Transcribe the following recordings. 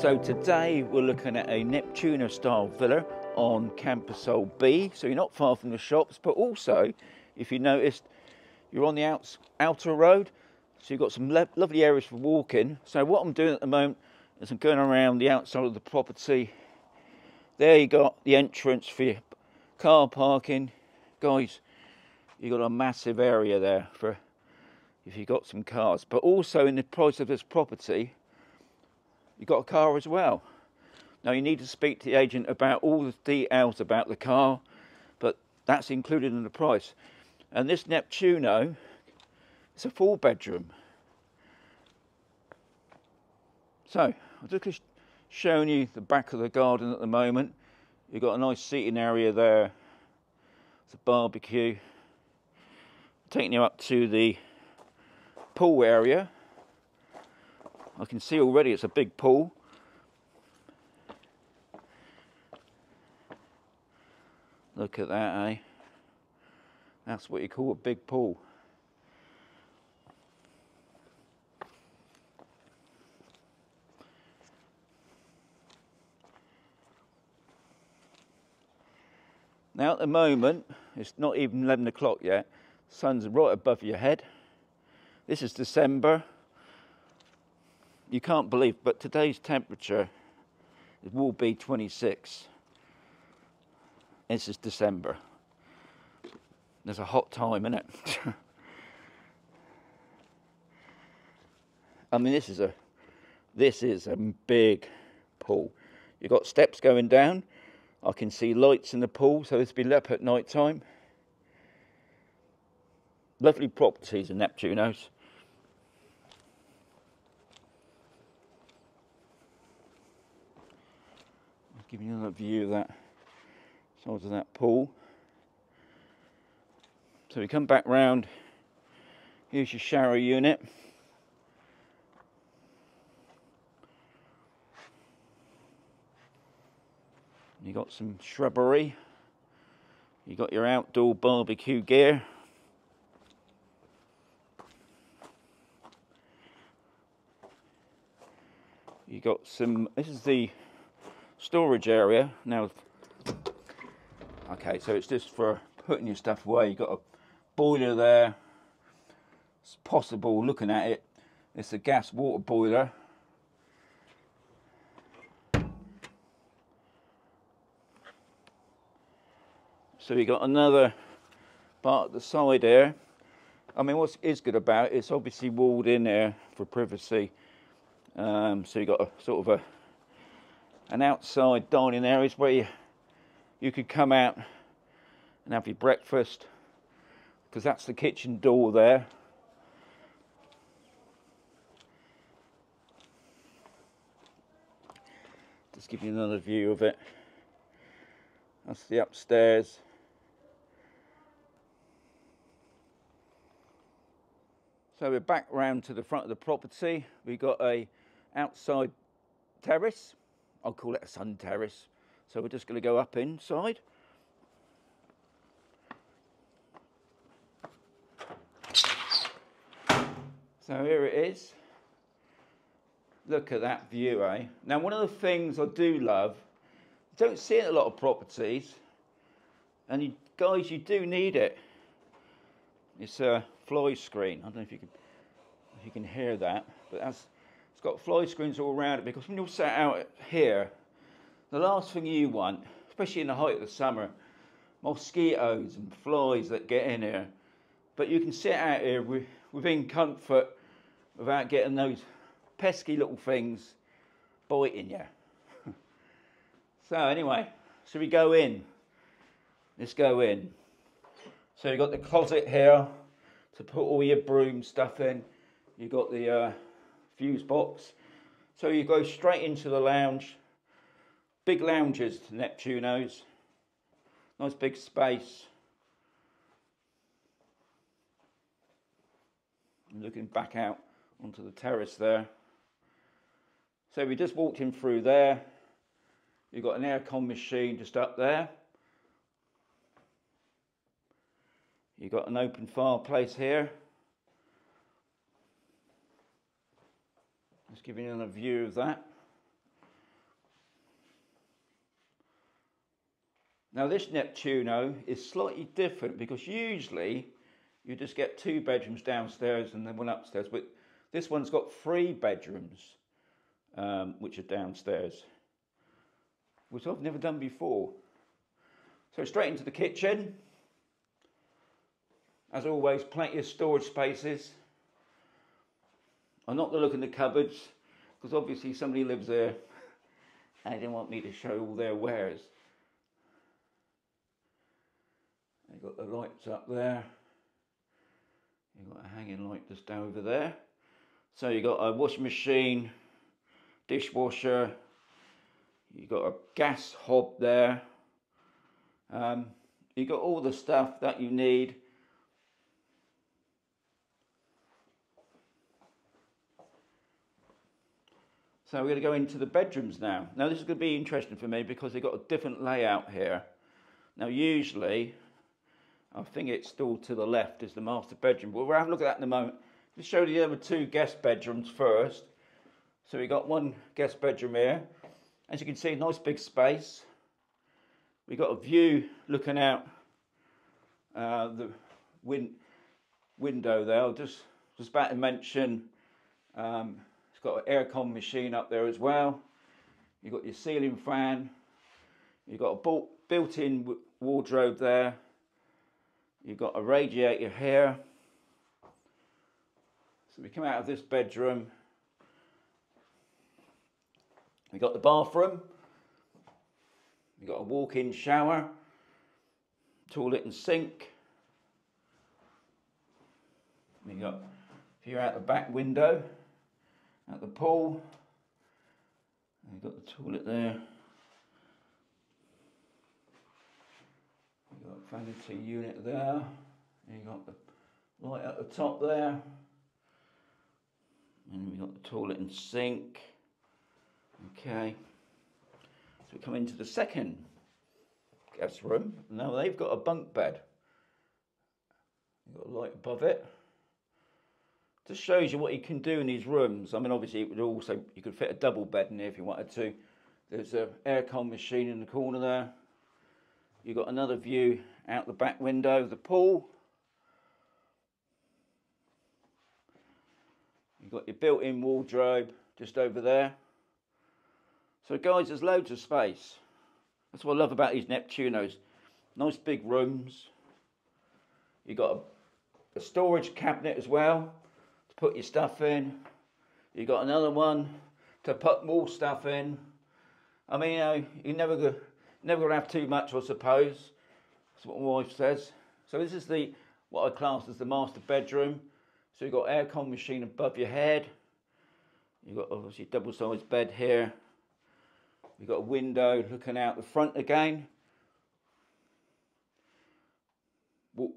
So today we're looking at a Neptuno style villa on Camposol B. So you're not far from the shops, but also, if you noticed, you're on the outer road. So you've got some lovely areas for walking. So what I'm doing at the moment is I'm going around the outside of the property. There you got the entrance for your car parking. Guys, you've got a massive area there for if you've got some cars. But also in the price of this property, you've got a car as well. Now you need to speak to the agent about all the details about the car, but that's included in the price. And this Neptuno, it's a 4-bedroom. So I'm just showing you the back of the garden at the moment. You've got a nice seating area there. It's a barbecue. Taking you up to the pool area. I can see already it's a big pool. Look at that, eh? That's what you call a big pool. Now at the moment, it's not even 11 o'clock yet. The sun's right above your head. This is December. You can't believe, but today's temperature will be 26. This is December. There's a hot time, isn't it? I mean, this is a big pool. You've got steps going down. I can see lights in the pool, so this will be lit at night time. Lovely properties in Neptunos. I'll give you another view of that side of that pool. So we come back round. Here's your shower unit. You got some shrubbery. You got your outdoor barbecue gear. You got some, this is the storage area. Now, okay, so it's just for putting your stuff away. You got a boiler there. It's possible looking at it. It's a gas water boiler. So you got another part at the side here. I mean, what is good about it, it's obviously walled in there for privacy. So you got a sort of an outside dining area where you could come out and have your breakfast, because that's the kitchen door there. Just give you another view of it. That's the upstairs. So we're back round to the front of the property. We've got a outside terrace. I'll call it a sun terrace. So we're just going to go up inside. So here it is. Look at that view, eh? Now, one of the things I do love, you don't see it in a lot of properties, and you guys, you do need it. It's a fly screen. I don't know if you can hear that, but that's, it's got fly screens all around it, because when you're sat out here, the last thing you want, especially in the height of the summer, mosquitoes and flies that get in here. But you can sit out here within comfort without getting those pesky little things biting you. So anyway, so we go in. Let's go in. So you've got the closet here to put all your broom stuff in. You've got the fuse box. So you go straight into the lounge. Big lounges to Neptunos. Nice big space. I'm looking back out onto the terrace there. So we just walked in through there. You've got an aircon machine just up there. You've got an open fireplace here. Just giving you a view of that. Now this Neptuno is slightly different because usually you just get 2 bedrooms downstairs and then 1 upstairs, but this one's got 3 bedrooms which are downstairs, which I've never done before. So straight into the kitchen. As always, plenty of storage spaces. I'm not going to look in the cupboards because obviously somebody lives there and they didn't want me to show all their wares. They've got the lights up there. You've got a hanging light just down over there. So you've got a washing machine, dishwasher, you've got a gas hob there. You've got all the stuff that you need. So we're going to go into the bedrooms now. Now this is going to be interesting for me because they've got a different layout here. Now usually, I think it's still to the left is the master bedroom, but we'll have a look at that in a moment. Just show the other 2 guest bedrooms first. So we got 1 guest bedroom here. As you can see, nice big space. We got a view looking out the window there. I'll just about to mention. It's got an aircon machine up there as well. You've got your ceiling fan. You've got a built-in wardrobe there. You've got a radiator here. So we come out of this bedroom. We got the bathroom. We've got a walk-in shower, toilet and sink. We got a view out the back window. At the pool, we've got the toilet there. We've got a vanity unit there. You've got the light at the top there. And we've got the toilet and sink. Okay, so we come into the second guest room. Now they've got a bunk bed. You've got a light above it. Just shows you what you can do in these rooms. I mean, obviously, it would also, you could fit a double bed in here if you wanted to. There's an aircon machine in the corner there. You've got another view out the back window of the pool. You've got your built-in wardrobe just over there. So, guys, there's loads of space. That's what I love about these Neptunos. Nice big rooms. You've got a storage cabinet as well. Put your stuff in. You got another one to put more stuff in. I mean, you know, you're never gonna have too much, I suppose. That's what my wife says. So this is the what I class as the master bedroom. So you've got aircon machine above your head. You've got obviously a double-sized bed here. You've got a window looking out the front again.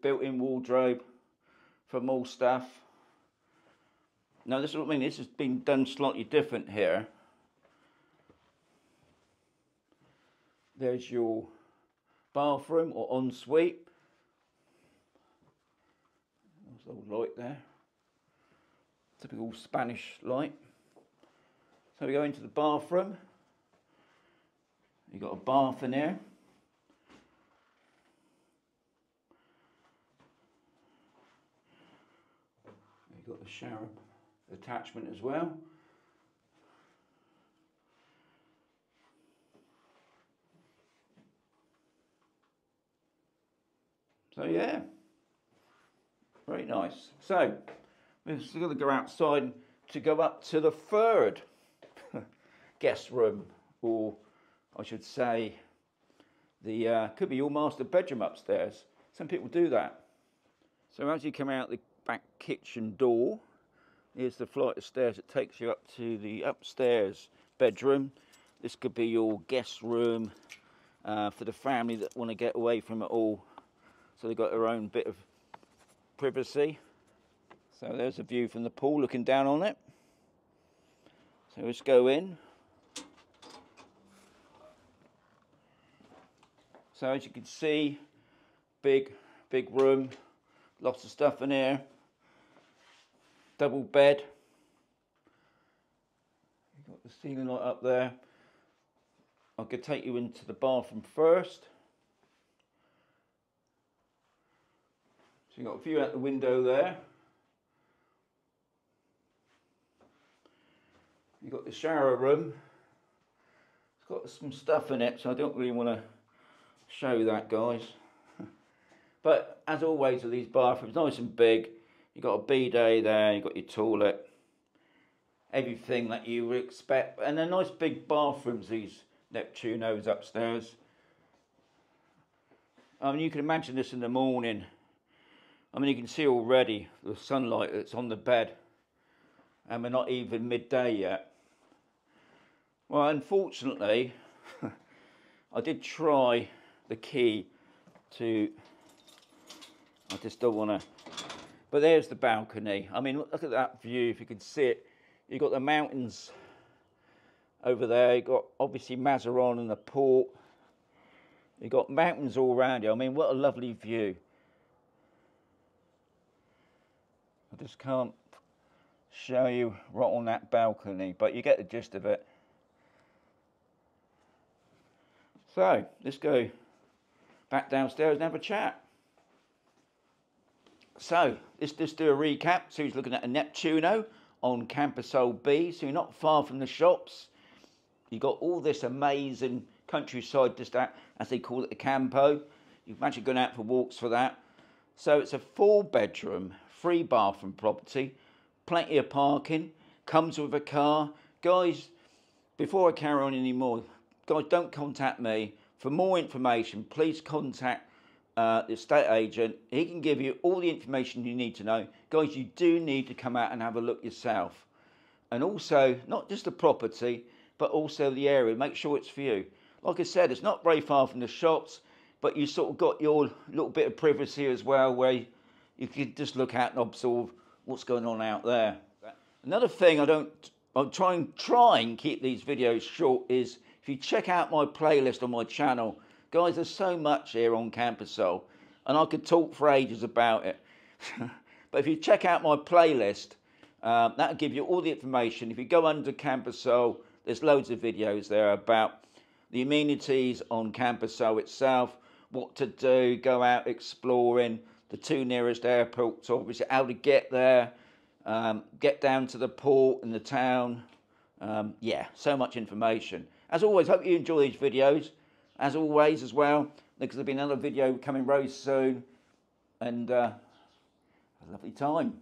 Built-in wardrobe for more stuff. Now this is what I mean, this has been done slightly different here. There's your bathroom or ensuite. There's a little light there. Typical Spanish light. So we go into the bathroom. You've got a bath in here. You've got the shower attachment as well. So yeah, very nice. So we're still going to go outside to go up to the third guest room, or I should say the could be your master bedroom upstairs. Some people do that. So as you come out the back kitchen door, here's the flight of stairs that takes you up to the upstairs bedroom. This could be your guest room for the family that want to get away from it all. So they've got their own bit of privacy. So there's a view from the pool looking down on it. So let's go in. So as you can see, big room, lots of stuff in here. Double bed. You've got the ceiling light up there. I could take you into the bathroom first. So you've got a view out the window there. You've got the shower room. It's got some stuff in it, so I don't really want to show that, guys. But as always with these bathrooms, nice and big. You've got a bidet there, you've got your toilet, everything that you would expect. And they're nice big bathrooms, these Neptunos upstairs. I mean, you can imagine this in the morning. I mean, you can see already the sunlight that's on the bed, and we're not even midday yet. Well, unfortunately, I did try the key to, I just don't want to, but there's the balcony. I mean, look at that view, if you can see it. You've got the mountains over there. You've got, obviously, Mazarrón and the port. You've got mountains all around you. I mean, what a lovely view. I just can't show you right on that balcony, but you get the gist of it. So, let's go back downstairs and have a chat. So, let's just do a recap. So, he's looking at a Neptuno on Camposol B. So, you're not far from the shops. You've got all this amazing countryside, just that, as they call it, the Campo. You've actually gone out for walks for that. So, it's a 4-bedroom, 3-bathroom property. Plenty of parking. Comes with a car. Guys, before I carry on anymore, guys, don't contact me. For more information, please contact the estate agent. He can give you all the information you need to know. Guys, you do need to come out and have a look yourself. And also, not just the property, but also the area. Make sure it's for you. Like I said, it's not very far from the shops, but you sort of got your little bit of privacy as well, where you can just look out and observe what's going on out there. Another thing I'm trying to keep these videos short is, if you check out my playlist on my channel, guys, there's so much here on Camposol, and I could talk for ages about it. But if you check out my playlist, that'll give you all the information. If you go under Camposol, there's loads of videos there about the amenities on Camposol itself, what to do, go out exploring, the 2 nearest airports, obviously how to get there, get down to the port and the town. Yeah, so much information. As always, hope you enjoy these videos. As always as well, because there'll be another video coming very soon, and have a lovely time.